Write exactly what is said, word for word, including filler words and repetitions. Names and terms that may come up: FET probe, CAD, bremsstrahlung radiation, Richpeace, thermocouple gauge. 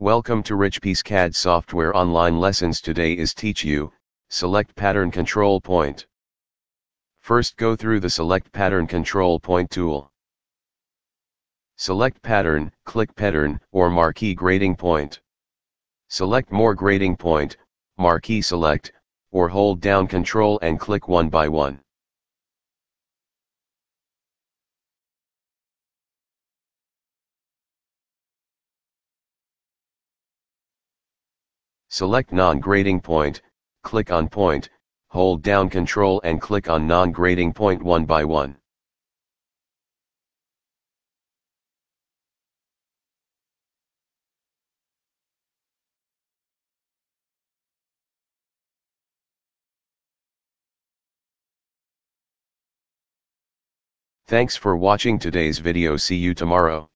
Welcome to Richpeace C A D Software Online Lessons. Today is teach you, select pattern control point. First go through the select pattern control point tool. Select pattern, click pattern or marquee grading point. Select more grading point, marquee select, or hold down control and click one by one. Select non-grading point, click on point, hold down control and click on non-grading point one by one. Thanks for watching today's video. See you tomorrow.